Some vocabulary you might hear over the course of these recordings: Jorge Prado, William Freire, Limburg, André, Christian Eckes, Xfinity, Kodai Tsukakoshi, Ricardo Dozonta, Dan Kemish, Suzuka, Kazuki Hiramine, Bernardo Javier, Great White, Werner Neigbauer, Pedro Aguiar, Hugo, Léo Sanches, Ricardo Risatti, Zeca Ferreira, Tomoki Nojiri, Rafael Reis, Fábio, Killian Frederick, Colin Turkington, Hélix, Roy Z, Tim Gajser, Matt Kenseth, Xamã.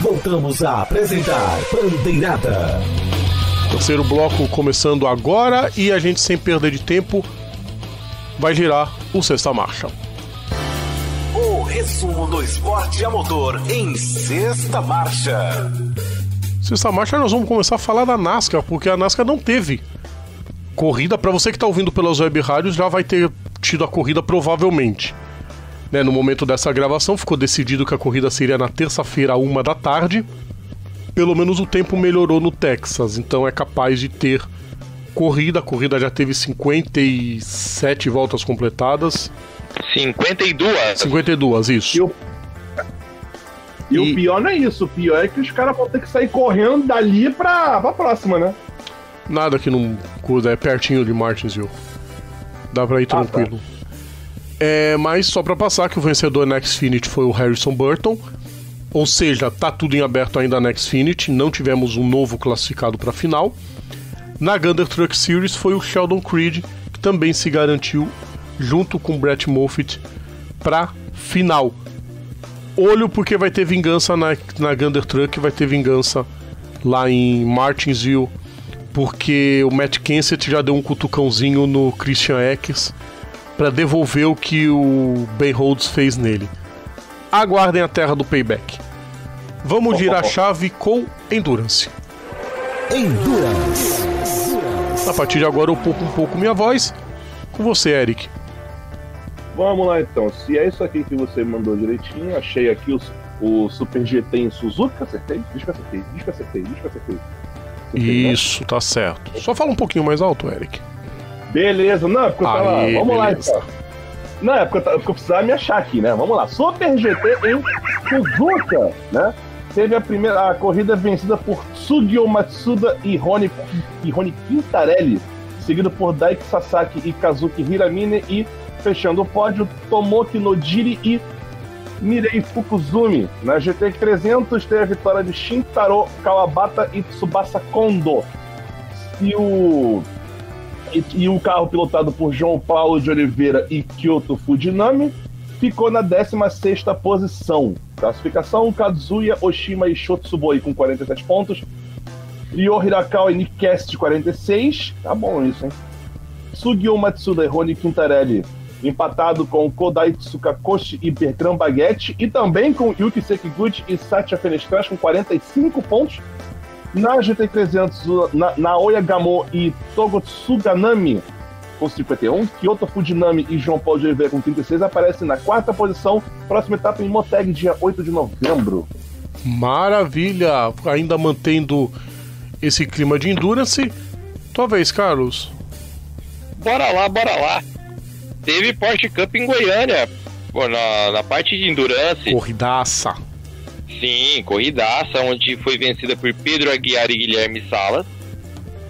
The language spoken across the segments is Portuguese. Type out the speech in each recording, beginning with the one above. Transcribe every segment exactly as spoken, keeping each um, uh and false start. Voltamos a apresentar Bandeirada. Terceiro bloco começando agora e a gente, sem perda de tempo, vai girar o Sexta Marcha. O resumo do esporte a motor em Sexta Marcha. Sexta Marcha nós vamos começar a falar da NASCAR, porque a NASCAR não teve corrida. Para você que está ouvindo pelas web rádios, já vai ter tido a corrida provavelmente. Né, no momento dessa gravação ficou decidido que a corrida seria na terça-feira, à uma da tarde. Pelo menos o tempo melhorou no Texas, então é capaz de ter corrida. A corrida já teve cinquenta e sete voltas completadas. cinquenta e duas. cinquenta e duas, isso. E o, e e... o pior não é isso. O pior é que os caras vão ter que sair correndo dali pra, pra próxima, né? Nada que não... É pertinho de Martinsville. Dá pra ir tranquilo. Ah, tá. É, mas só pra passar que o vencedor na Xfinity foi o Harrison Burton. Ou seja, tá tudo em aberto ainda na Xfinity. Não tivemos um novo classificado pra final. Na Gander Truck Series foi o Sheldon Creed, que também se garantiu junto com o Brett Moffitt pra final. Olho porque vai ter vingança na, na Gander Truck. Vai ter vingança lá em Martinsville, porque o Matt Kenseth já deu um cutucãozinho no Christian Eckes para devolver o que o Ben Rhodes fez nele. Aguardem a terra do payback. Vamos girar a chave com Endurance. Endurance. A partir de agora eu pouco um pouco minha voz. Com você, Eric. Vamos lá então. Se é isso aqui que você mandou direitinho, achei aqui o, o Super G T em Suzuka. Acertei? Diz que acertei, diz que acertei, diz que acertei. acertei. Isso, né? Tá certo. Só fala um pouquinho mais alto, Eric. Beleza, não, é porque eu tava... Aê, vamos beleza. Lá, então. Não, é porque eu, tava... porque eu precisava me achar aqui, né? Vamos lá. Super G T em Suzuka, né? Teve a primeira a corrida vencida por Tsugio Matsuda e Rony, e Rony Quintarelli, seguido por Daiki Sasaki e Kazuki Hiramine, e, fechando o pódio, Tomoki Nojiri e Mirei Fukuzumi. Na G T trezentos teve a vitória de Shintaro Kawabata e Tsubasa Kondo. E o... E, e o carro pilotado por João Paulo de Oliveira e Kyoto Fujinami ficou na décima sexta posição. Classificação, Kazuya, Oshima e Shotsuboi com quarenta e sete pontos. Ryo Hirakawa e Nikest, quarenta e seis. Tá bom isso, hein? Tsugio Matsuda e Rony Quintarelli empatado com Kodai Tsukakoshi e Bertrand Baguette, e também com Yuki Sekiguchi e Satya Fenestras com quarenta e cinco pontos. Na G T trezentos, na, Naoya Gamo e Togotsuga Nami com cinquenta e um, Kyoto Fujinami e João Paulo de Oliveira com trinta e seis aparecem na quarta posição. Próxima etapa em Moteg, dia oito de novembro. Maravilha! Ainda mantendo esse clima de endurance. Tua vez, Carlos. Bora lá, bora lá. Teve Porsche Cup em Goiânia, na, na parte de endurance. Corridaça. Sim, corridaça, onde foi vencida por Pedro Aguiar e Guilherme Salas.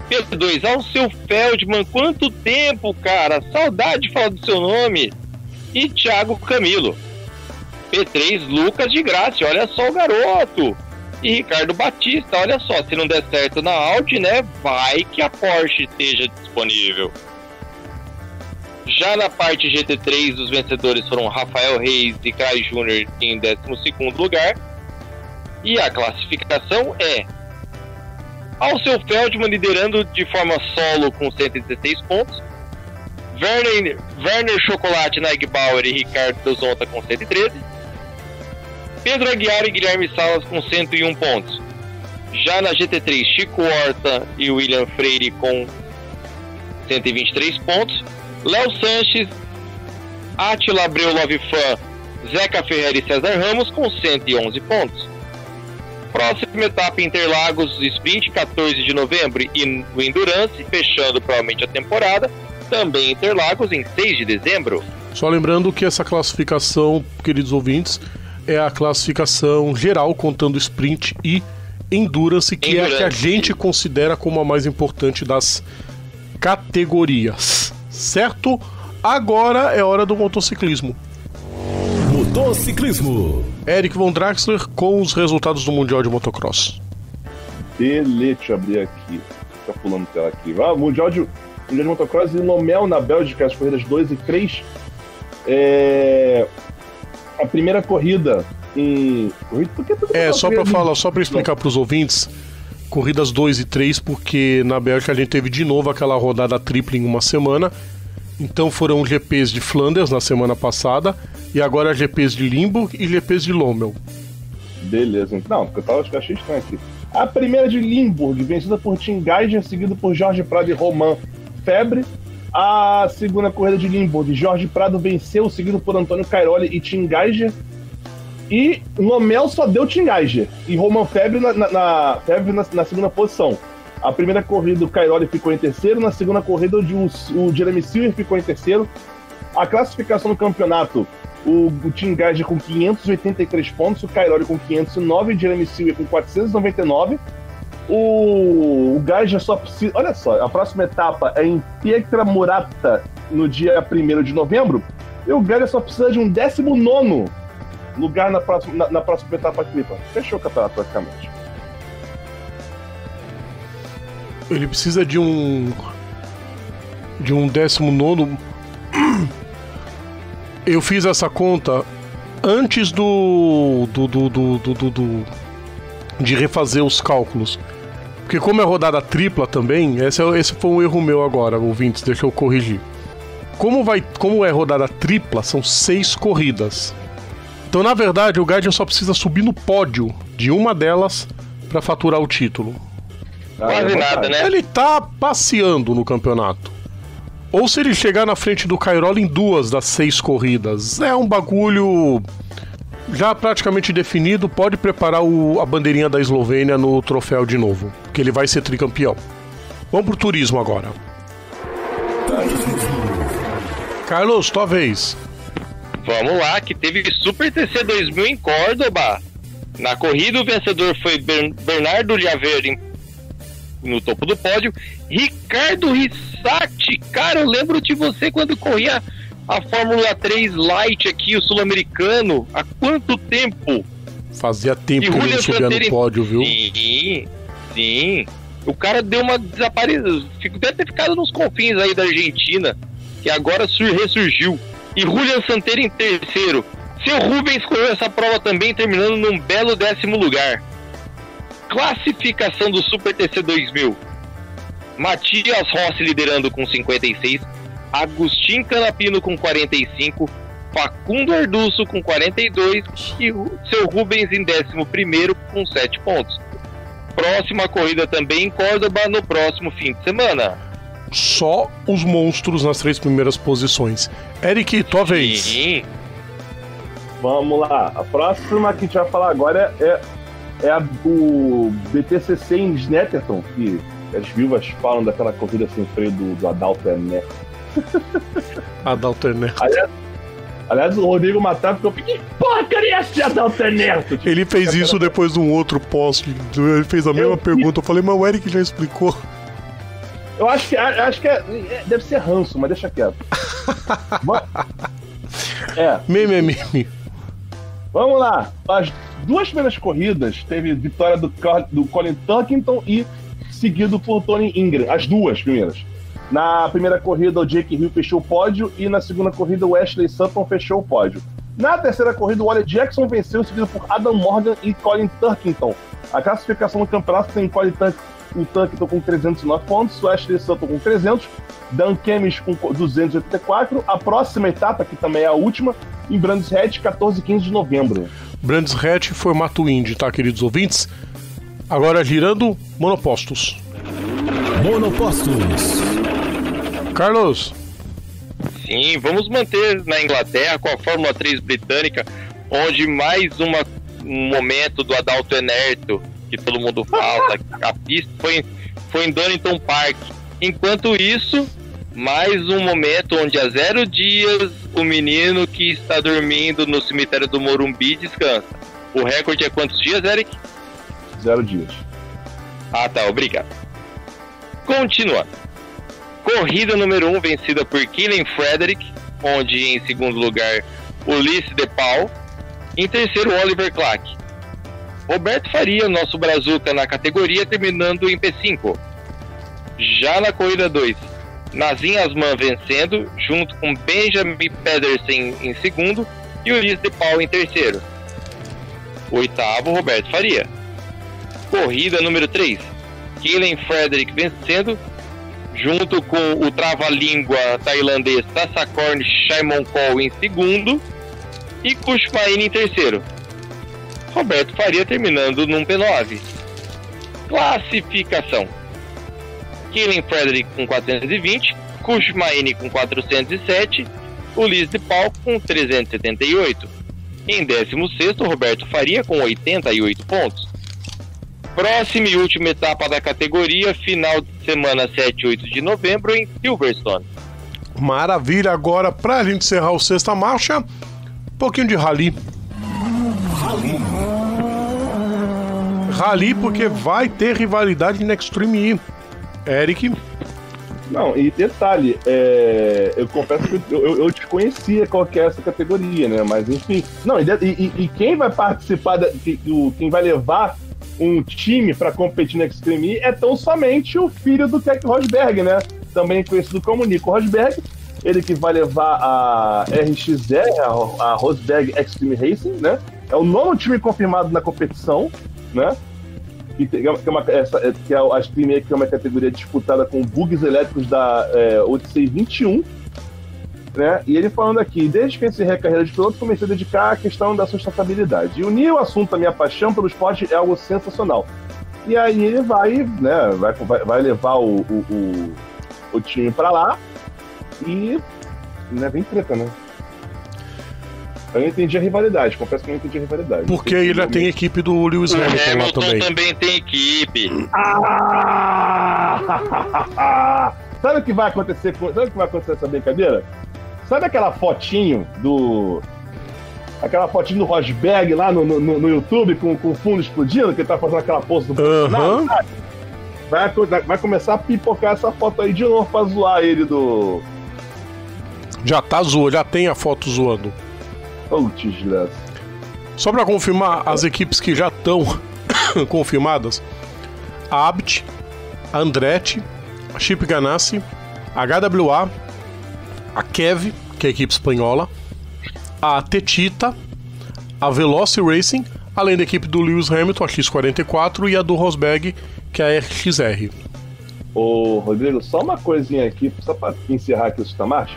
P dois, Alceu Feldman, quanto tempo, cara, saudade de falar do seu nome. E Thiago Camilo. P três, Lucas de Graça, olha só o garoto. E Ricardo Batista, olha só, se não der certo na Audi, né, vai que a Porsche esteja disponível. Já na parte G T três, os vencedores foram Rafael Reis e Caio Júnior em décimo segundo lugar. E a classificação é Alceu Feldman liderando de forma solo com cento e dezesseis pontos, Werner, Werner Chocolate, Neigbauer e Ricardo Dozonta com cento e treze, Pedro Aguiar e Guilherme Salas com cento e um pontos. Já na G T três, Chico Horta e William Freire com cento e vinte e três pontos, Léo Sanches, Átila Abreu Lovifan, Zeca Ferreira e César Ramos com cento e onze pontos. Próxima etapa, Interlagos, Sprint, quatorze de novembro, e o Endurance, fechando provavelmente a temporada, também Interlagos, em seis de dezembro. Só lembrando que essa classificação, queridos ouvintes, é a classificação geral, contando Sprint e Endurance, que Endurance. É a que a gente considera como a mais importante das categorias, certo? Agora é hora do motociclismo. Motociclismo. Eric von Draxler com os resultados do Mundial de Motocross. Beleza, deixa eu abrir aqui. Tá pulando tela aqui. Ah, Mundial de, Mundial de Motocross em Lommel, na Bélgica, as corridas dois e três. É... A primeira corrida e corrida, porque tudo é só para falar, só para explicar para os ouvintes, corridas dois e três, porque na Bélgica a gente teve de novo aquela rodada tripla em uma semana. Então foram G Ps de Flandres na semana passada e agora G Ps de Limburg e G Ps de Lommel. Beleza, não, porque eu tava, eu achei estranho aqui. A primeira de Limburg, vencida por Tim Gajser, seguida por Jorge Prado e Romain Febre. A segunda corrida de Limburg, Jorge Prado venceu, seguido por Antônio Cairoli e Tim Gajser. E Lommel só deu Tim Gajser e Romain Febre na, na, na, Febre na, na segunda posição. A primeira corrida, o Cairoli ficou em terceiro. Na segunda corrida, o, o Jeremy Silver ficou em terceiro. A classificação do campeonato, o, o Tim Gajser com quinhentos e oitenta e três pontos, o Cairoli com quinhentos e nove, o Jeremy Silver com quatrocentos e noventa e nove. O, o Gajser só precisa... Olha só, a próxima etapa é em Pietra Murata, no dia primeiro de novembro. E o Gajser só precisa de um décimo nono lugar na próxima, na, na próxima etapa aqui. Fechou o campeonato, praticamente. Ele precisa de um... De um décimo nono... Eu fiz essa conta antes do... do, do, do, do, do, do de refazer os cálculos. Porque como é rodada tripla também... Esse, é, esse foi um erro meu agora, ouvintes. Deixa eu corrigir. Como, vai, como é rodada tripla, são seis corridas. Então, na verdade, o Gajser só precisa subir no pódio de uma delas para faturar o título. Quase nada, né? Ele tá passeando no campeonato. Ou se ele chegar na frente do Cairoli em duas das seis corridas. É um bagulho já praticamente definido. Pode preparar o, a bandeirinha da Eslovênia no troféu de novo, porque ele vai ser tricampeão. Vamos pro turismo agora. Carlos, tua vez. Vamos lá, que teve Super T C dois mil em Córdoba. Na corrida o vencedor foi Bernardo Javier em no topo do pódio, Ricardo Rissati. Cara, eu lembro de você quando corria a Fórmula três Light aqui, o sul-americano. Há quanto tempo? Fazia tempo que ele subia no pódio, viu? Sim, sim. O cara deu uma desaparecida. Deve ter ficado nos confins aí da Argentina, que agora ressurgiu. E Julian Santeri em terceiro. Seu Rubens correu essa prova também, terminando num belo décimo lugar. Classificação do Super T C dois mil: Matias Rossi liderando com cinquenta e seis, Agustin Canapino com quarenta e cinco, Facundo Arduço com quarenta e dois e o seu Rubens em décimo primeiro com sete pontos. Próxima corrida também em Córdoba no próximo fim de semana. Só os monstros nas três primeiras posições. Eric, tua vez. Sim. Vamos lá, a próxima que a gente vai falar agora é É a, o B T C C em Snetterton, que as viúvas falam daquela corrida sem freio do, do Adalto Ernesto. Adalto Ernesto. Aliás, aliás, o Rodrigo Matar ficou... Que porcaria é esse Adalto Ernesto? Tipo, ele fez isso cara... depois de um outro post. Ele fez a mesma eu, pergunta. Eu falei, mas o Eric já explicou. Eu acho que, acho que é, deve ser ranço, mas deixa quieto. Vamos... É. Meme, meme. Vamos lá. As duas primeiras corridas teve vitória do, Car- do Colin Turkington e seguido por Tony Ingram. As duas primeiras. Na primeira corrida, o Jake Hill fechou o pódio e na segunda corrida, o Ashley Sutton fechou o pódio. Na terceira corrida, o Wally Jackson venceu, seguido por Adam Morgan e Colin Turkington. A classificação do campeonato tem Colin Turk- o Turkington com trezentos e nove pontos, o Ashley Sutton com trezentos, Dan Kemish com duzentos e oitenta e quatro. A próxima etapa, que também é a última, em Brands Hatch, quatorze e quinze de novembro. Brands Hatch, formato Indy, tá, queridos ouvintes? Agora girando, monopostos. Monopostos. Carlos. Sim, vamos manter na Inglaterra com a Fórmula três britânica, onde mais uma, um momento do Adalto Ernesto, que todo mundo fala, a pista foi, foi em Donington Park. Enquanto isso, mais um momento onde há zero dias o menino que está dormindo no cemitério do Morumbi descansa. O recorde é quantos dias, Eric? Zero dias. Ah, tá, obrigado. Continuando. Corrida número um, vencida por Killian Frederick, onde em segundo lugar Ulisses De Paul, em terceiro Oliver Clark. Roberto Faria, nosso brazuca na categoria, terminando em P cinco. Já na corrida dois, Nazim Asman vencendo, junto com Benjamin Pedersen em segundo e Ulisses De Paul em terceiro. Oitavo, Roberto Faria. Corrida número três, Kellen Frederick vencendo, junto com o trava-língua tailandês Sasakorn Chaimongkol em segundo e Kushmaini em terceiro. Roberto Faria terminando num P nove. Classificação: Kellen Frederick com quatrocentos e vinte, Kushmaini com quatrocentos e sete, Ulis de Pau com trezentos e setenta e oito. Em décimo sexto, Roberto Faria com oitenta e oito pontos. Próxima e última etapa da categoria, final de semana sete e oito de novembro em Silverstone. Maravilha, agora pra gente encerrar o Sexta Marcha, um pouquinho de rally. Rally. Rally porque vai ter rivalidade na Extreme E. Eric? Não, e detalhe, é, eu confesso que eu, eu, eu desconhecia qual que é essa categoria, né? Mas enfim. Não, e, e, e quem vai participar, da, que, o, quem vai levar um time para competir na Extreme E é tão somente o filho do Tech Rosberg, né? Também conhecido como Nico Rosberg. Ele que vai levar a R X R, a, a Rosberg Extreme Racing, né? É o nono time confirmado na competição, né? Que, tem, que, é, uma, essa, que é a Extreme E, que é uma categoria disputada com bugs elétricos da é, Odyssey vinte e um, né? E ele falando aqui: desde que encerrei a carreira de piloto, comecei a dedicar a questão da sustentabilidade. E unir o assunto à minha paixão pelo esporte é algo sensacional. E aí ele vai, né, vai, vai levar o, o, o, o time pra lá e, né, vem treta, né? Eu não entendi a rivalidade, confesso que eu não entendi a rivalidade. Porque ele tem equipe do Lewis Hamilton lá também. O também tem equipe. Ah! Sabe o que vai acontecer com... Sabe o que vai acontecer essa brincadeira? Sabe aquela fotinho do... Aquela fotinho do Rosberg lá no, no, no YouTube com, com o fundo explodindo, que ele tá fazendo aquela pose do... Uhum. Não, vai, vai começar a pipocar essa foto aí de novo pra zoar ele do... Já tá zoando, já tem a foto zoando. Putz, só pra confirmar, as equipes que já estão confirmadas: a Abt, a Andretti, a Chip Ganassi, a H W A, a Kev, que é a equipe espanhola, a Tetita, a Veloci Racing, além da equipe do Lewis Hamilton, a X quarenta e quatro, e a do Rosberg, que é a R X R. Ô Rodrigo, só uma coisinha aqui, só pra encerrar aqui o Sexta Marcha.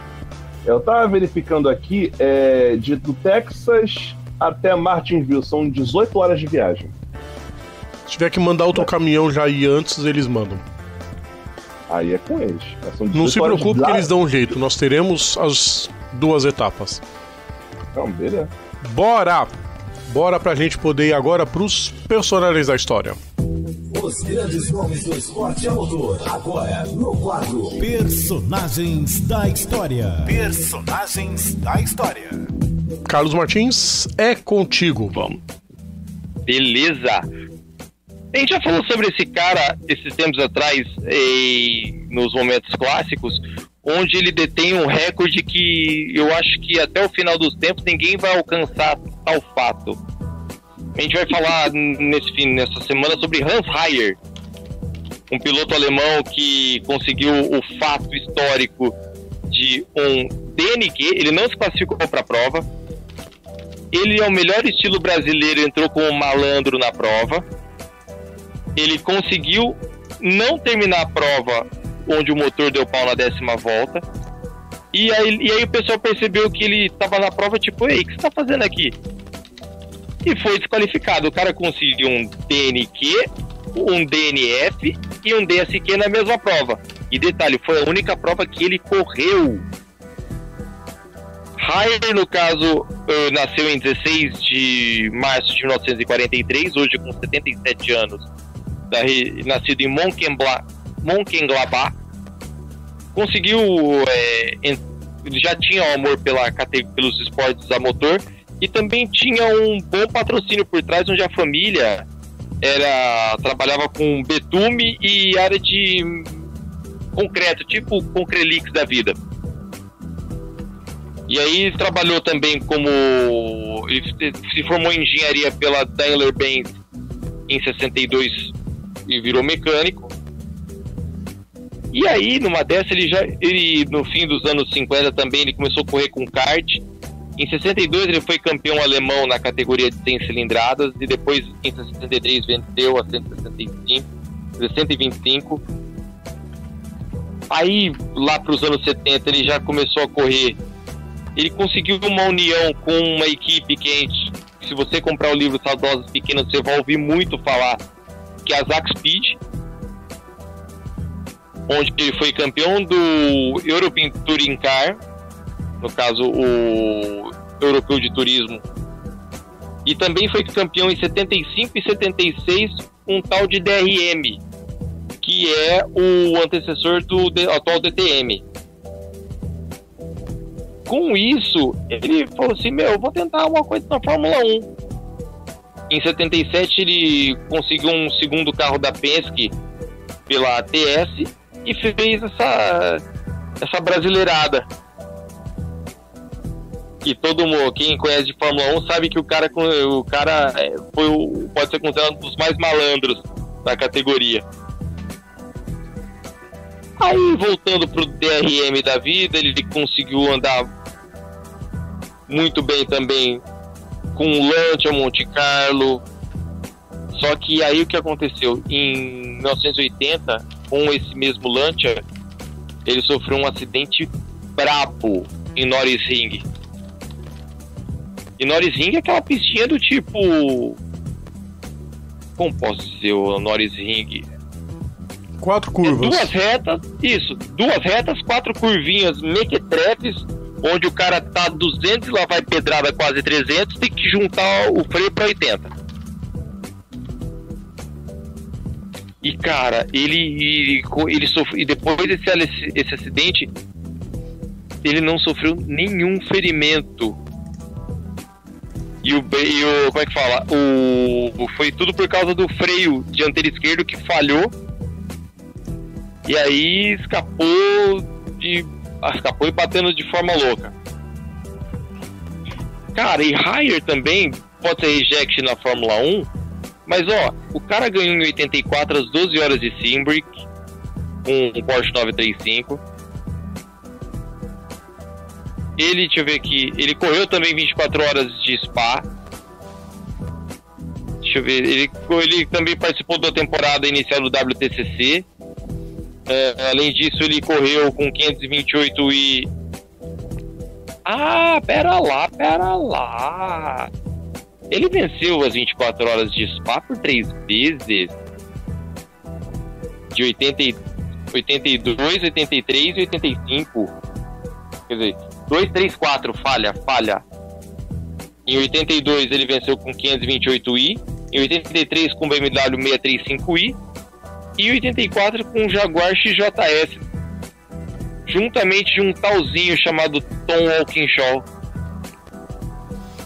Eu tava verificando aqui, é, de, do Texas até Martinsville, são dezoito horas de viagem. Se tiver que mandar outro caminhão já ir antes, eles mandam. Aí é com eles. Não se preocupe de... que eles dão um jeito. Nós teremos as duas etapas. Então, beleza. Bora! Bora pra gente poder ir agora pros personagens da história. Os grandes nomes do esporte a motor. Agora, no quadro Personagens da História. Personagens da História. Carlos Martins, é contigo. Vamos. Beleza. A gente já falou sobre esse cara esses tempos atrás, e nos momentos clássicos, onde ele detém um recorde que eu acho que até o final dos tempos ninguém vai alcançar tal fato. A gente vai falar nesse fim, nessa semana, sobre Hans Heyer, um piloto alemão que conseguiu o fato histórico de um D N Q. Ele não se classificou para a prova. Ele é o melhor estilo brasileiro, entrou como um malandro na prova. Ele conseguiu não terminar a prova onde o motor deu pau na décima volta. E aí, e aí o pessoal percebeu que ele estava na prova tipo: ei, o que você está fazendo aqui? E foi desqualificado. O cara conseguiu um D N Q, um D N F e um D S Q na mesma prova. E detalhe, foi a única prova que ele correu. Heyer, no caso, nasceu em dezesseis de março de mil novecentos e quarenta e três, hoje com setenta e sete anos, nascido em Mönchengladbach. Conseguiu, é, ele já tinha o amor pela, pelos esportes a motor, e também tinha um bom patrocínio por trás, onde a família era, trabalhava com betume e área de concreto, tipo Concrelix da vida. E aí trabalhou também como... se formou em engenharia pela Daimler-Benz em sessenta e dois e virou mecânico. E aí, numa dessa, ele já, ele, no fim dos anos cinquenta também, ele começou a correr com kart. Em sessenta e dois ele foi campeão alemão na categoria de cem cilindradas e depois em sessenta e três venceu a cento e sessenta e cinco, cento e vinte e cinco. Aí lá para os anos setenta ele já começou a correr. Ele conseguiu uma união com uma equipe quente. Se você comprar o livro Saudosos Pequenos, você vai ouvir muito falar, que é a Zack Speed, onde ele foi campeão do European Touring Car, no caso o europeu de turismo, e também foi campeão em setenta e cinco e setenta e seis um tal de D R M, que é o antecessor do atual D T M. Com isso, ele falou assim, meu, eu vou tentar uma coisa na Fórmula um. Em setenta e sete ele conseguiu um segundo carro da Penske pela A T S e fez essa, essa brasileirada. E todo mundo, quem conhece de Fórmula um sabe que o cara, o cara foi, pode ser considerado um dos mais malandros da categoria. Aí, voltando pro D R M da vida, ele conseguiu andar muito bem também com o Lancia, Monte Carlo. Só que aí o que aconteceu? Em mil novecentos e oitenta, com esse mesmo Lancia, ele sofreu um acidente brabo em Nürburgring. E Nürburgring é aquela pistinha do tipo... Como posso dizer o Nürburgring? Quatro curvas. É duas retas, isso, duas retas, quatro curvinhas mequetrefes, onde o cara tá duzentos e lá vai pedrada quase trezentos, tem que juntar o freio pra oitenta. E cara, ele, ele, ele sofreu, e depois desse esse acidente, ele não sofreu nenhum ferimento. E o, e o como é que fala? O, foi tudo por causa do freio dianteiro esquerdo que falhou. E aí escapou de. Escapou e batendo de forma louca. Cara, e Haier também pode ser reject na Fórmula um. Mas ó, o cara ganhou em oitenta e quatro as doze horas de Simbrick com um Porsche nove três cinco. Ele, deixa eu ver aqui. Ele correu também vinte e quatro horas de Spa. Deixa eu ver. Ele, ele também participou da temporada inicial do W T C C. É, além disso, ele correu com quinhentos e vinte e oito e... Ah, pera lá, pera lá... Ele venceu as vinte e quatro horas de Spa por três vezes. De oitenta, oitenta e dois, oitenta e três e oitenta e cinco. Quer dizer, dois, três, quatro, falha, falha. Em oitenta e dois ele venceu com quinhentos e vinte e oito i. Em oitenta e três com o B M W seiscentos e trinta e cinco i. E oitenta e quatro com o Jaguar X J S, juntamente de um talzinho chamado Tom Walkinshaw.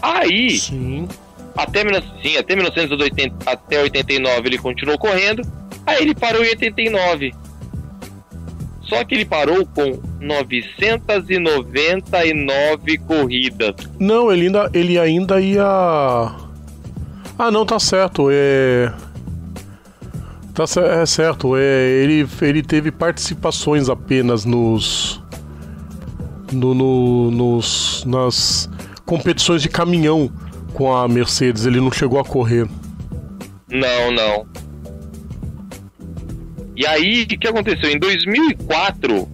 Aí, sim. Até, sim, até mil novecentos e oitenta, até oitenta e nove ele continuou correndo. Aí ele parou em oitenta e nove. Só que ele parou com novecentos e noventa e nove corridas. Não, ele ainda, ele ainda ia... Ah, não, tá certo. É... Tá, é certo, é, ele, ele teve participações apenas nos, no, no, nos nas competições de caminhão com a Mercedes, ele não chegou a correr. Não, não. E aí, o que aconteceu? Em dois mil e quatro,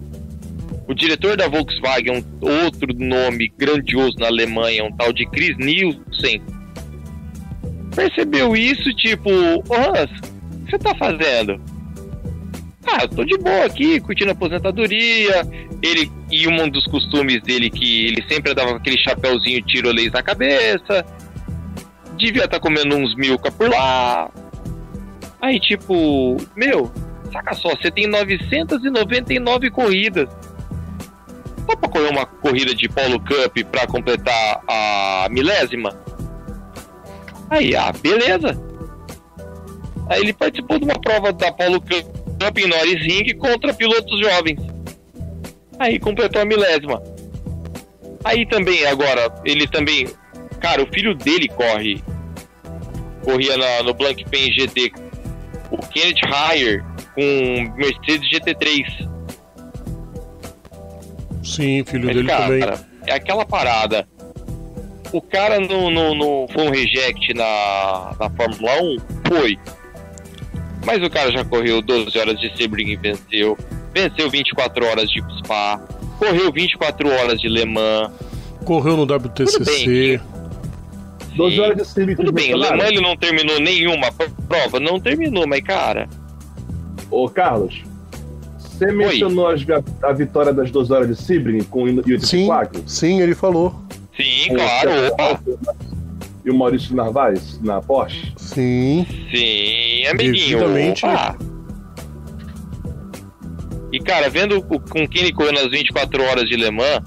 o diretor da Volkswagen, outro nome grandioso na Alemanha, um tal de Chris Nielsen, percebeu isso, tipo, oh, o que você tá fazendo? Ah, eu tô de boa aqui, curtindo a aposentadoria. Ele, e um dos costumes dele, que ele sempre dava aquele chapéuzinho tirolês na cabeça, devia estar tá comendo uns milka por lá. Aí tipo, meu, saca só, você tem novecentos e noventa e nove corridas, dá pra correr uma corrida de Polo Cup pra completar a milésima? Aí, ah, beleza. Aí ele participou de uma prova da Polo Cup em Nürburgring contra pilotos jovens. Aí completou a milésima. Aí também, agora, ele também... Cara, o filho dele corre. Corria na, no Blancpain G T. O Kenneth Haier com Mercedes G T três. Sim, filho Mas, dele cara, também. É aquela parada. o cara não, não, não foi um reject na, na Fórmula um? Foi. Mas o cara já correu doze horas de Sebring e venceu. Venceu vinte e quatro horas de Spa. Correu vinte e quatro horas de Le Mans. Correu no W T C C. doze horas de Sebring. Tudo bem, Le Mans ele não terminou nenhuma prova. Não terminou, mas cara... Ô, Carlos... Você mencionou as, a vitória das duas horas de Sebring com o Yudifuago? Sim, sim, ele falou. Sim, com claro. Opa. E o Maurício Narvaez na Porsche? Sim. Sim, amiguinho. Opa. E, cara, vendo com quem ele correu nas vinte e quatro horas de Le Mans,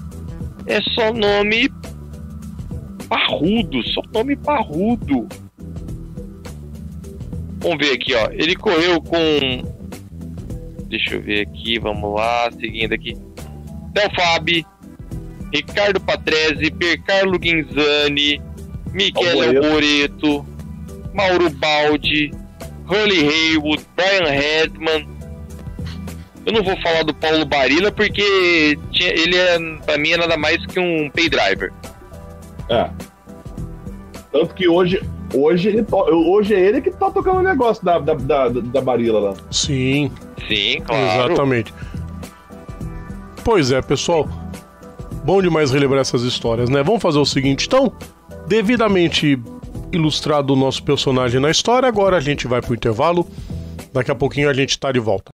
é só nome parrudo, só nome parrudo. Vamos ver aqui, ó. Ele correu com... Deixa eu ver aqui, vamos lá, seguindo aqui. Del Fabi, Ricardo Patrese, Piercarlo Guinzani, Michele Alboreto, Mauro Baldi, Holly Haywood, Brian Redman. Eu não vou falar do Paulo Barilla porque tinha, ele, é, pra mim, é nada mais que um pay driver. É. Tanto que hoje... Hoje, ele to... Hoje é ele que tá tocando o negócio da, da, da, da Barilla lá. Sim. Sim, claro. Exatamente. Pois é, pessoal. Bom demais relembrar essas histórias, né? Vamos fazer o seguinte, então. Devidamente ilustrado o nosso personagem na história, agora a gente vai pro intervalo. Daqui a pouquinho a gente tá de volta.